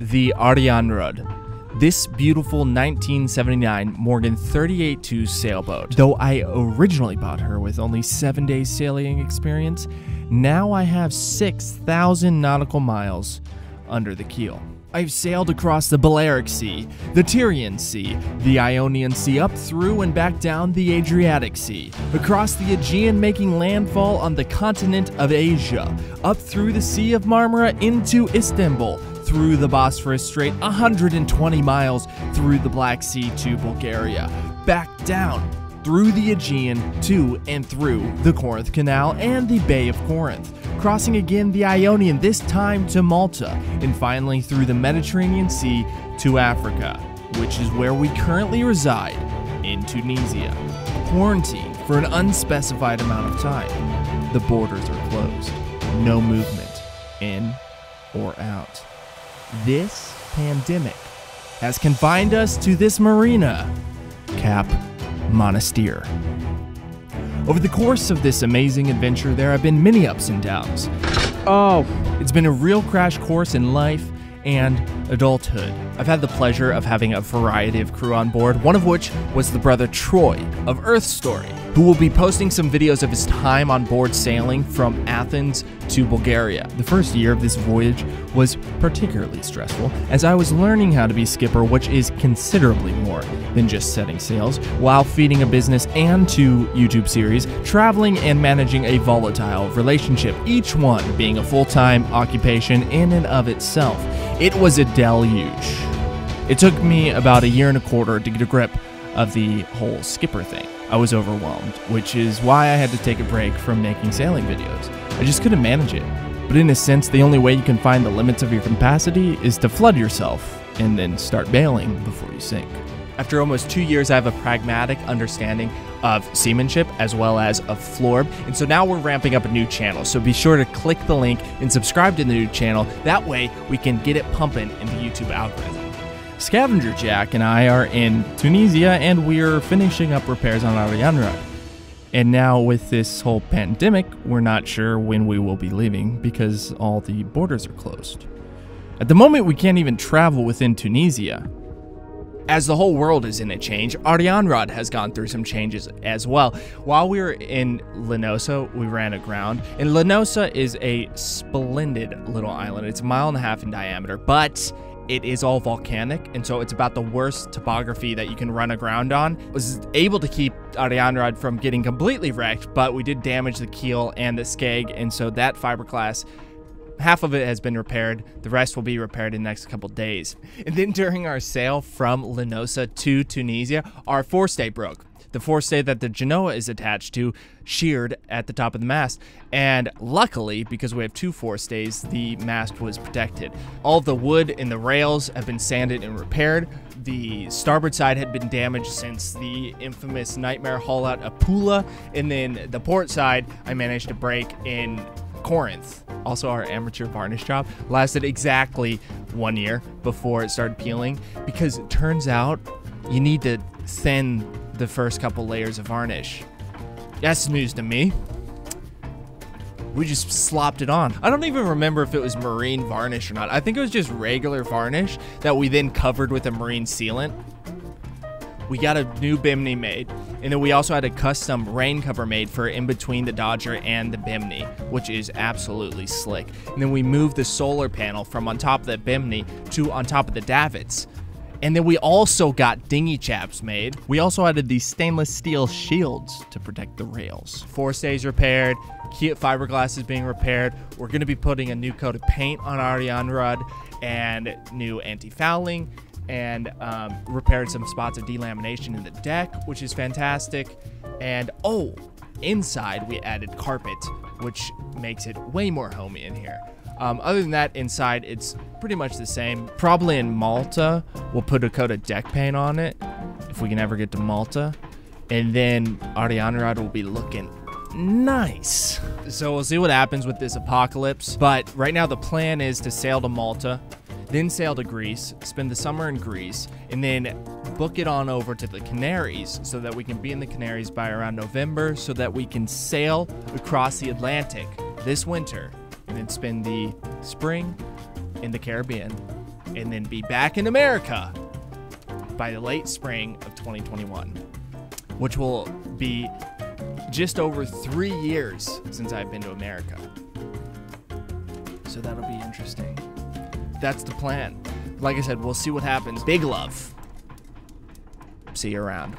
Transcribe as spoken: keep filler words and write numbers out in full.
the Arianrhod. This beautiful nineteen seventy-nine Morgan thirty-eight two sailboat. Though I originally bought her with only seven days sailing experience, now I have six thousand nautical miles under the keel. I've sailed across the Balearic Sea, the Tyrrhenian Sea, the Ionian Sea, up through and back down the Adriatic Sea, across the Aegean, making landfall on the continent of Asia, up through the Sea of Marmara into Istanbul, through the Bosphorus Strait one hundred twenty miles, through the Black Sea to Bulgaria, back down through the Aegean to and through the Corinth Canal and the Bay of Corinth, crossing again the Ionian, this time to Malta, and finally through the Mediterranean Sea to Africa, which is where we currently reside in Tunisia. Quarantined for an unspecified amount of time. The borders are closed. No movement in or out. This pandemic has confined us to this marina, Cap Monastir. Over the course of this amazing adventure, there have been many ups and downs. Oh, it's been a real crash course in life and adulthood. I've had the pleasure of having a variety of crew on board, one of which was the brother Troy of Earth Story, who will be posting some videos of his time on board sailing from Athens to Bulgaria. The first year of this voyage was particularly stressful, as I was learning how to be skipper, which is considerably more than just setting sails, while feeding a business and two YouTube series, traveling and managing a volatile relationship, each one being a full-time occupation in and of itself. It was a deluge. It took me about a year and a quarter to get a grip of the whole skipper thing. I was overwhelmed, which is why I had to take a break from making sailing videos. I just couldn't manage it. But in a sense, the only way you can find the limits of your capacity is to flood yourself and then start bailing before you sink. After almost two years, I have a pragmatic understanding of seamanship as well as of Florb, and so now we're ramping up a new channel, so be sure to click the link and subscribe to the new channel. That way, we can get it pumping in the YouTube algorithm. Scavenger Jack and I are in Tunisia, and we're finishing up repairs on Arianrhod. And now with this whole pandemic, we're not sure when we will be leaving because all the borders are closed. At the moment, we can't even travel within Tunisia. As the whole world is in a change, Arianrhod has gone through some changes as well. While we were in Linosa, we ran aground, and Linosa is a splendid little island. It's a mile and a half in diameter, but it is all volcanic, and so it's about the worst topography that you can run aground on. I was able to keep Arianrhod from getting completely wrecked, but we did damage the keel and the skeg, and so that fiberglass, half of it has been repaired. The rest will be repaired in the next couple days. And then during our sail from Linosa to Tunisia, our forestay broke. The forestay that the Genoa is attached to sheared at the top of the mast, and luckily, because we have two forestays, the mast was protected. All the wood and the rails have been sanded and repaired. The starboard side had been damaged since the infamous nightmare haul out of Pula, and then the port side I managed to break in Corinth. Also, our amateur varnish job lasted exactly one year before it started peeling, because it turns out you need to thin the first couple layers of varnish. That's news to me. We just slopped it on. I don't even remember if it was marine varnish or not. I think it was just regular varnish that we then covered with a marine sealant. We got a new Bimini made, and then we also had a custom rain cover made for in between the Dodger and the Bimini, which is absolutely slick. And then we moved the solar panel from on top of the Bimini to on top of the davits. And then we also got dinghy chaps made. We also added these stainless steel shields to protect the rails. Forestays repaired, key fiberglass is being repaired. We're gonna be putting a new coat of paint on Arianrhod and new anti-fouling, and um, repaired some spots of delamination in the deck, which is fantastic. And oh, inside we added carpet, which makes it way more homey in here. Um, other than that, inside it's pretty much the same. Probably in Malta, we'll put a coat of deck paint on it if we can ever get to Malta. And then Arianrhod will be looking nice. So we'll see what happens with this apocalypse. But right now the plan is to sail to Malta, then sail to Greece, spend the summer in Greece, and then book it on over to the Canaries so that we can be in the Canaries by around November so that we can sail across the Atlantic this winter and then spend the spring in the Caribbean and then be back in America by the late spring of twenty twenty-one, which will be just over three years since I've been to America. So that'll be interesting. That's the plan. Like I said, we'll see what happens. Big love. See you around.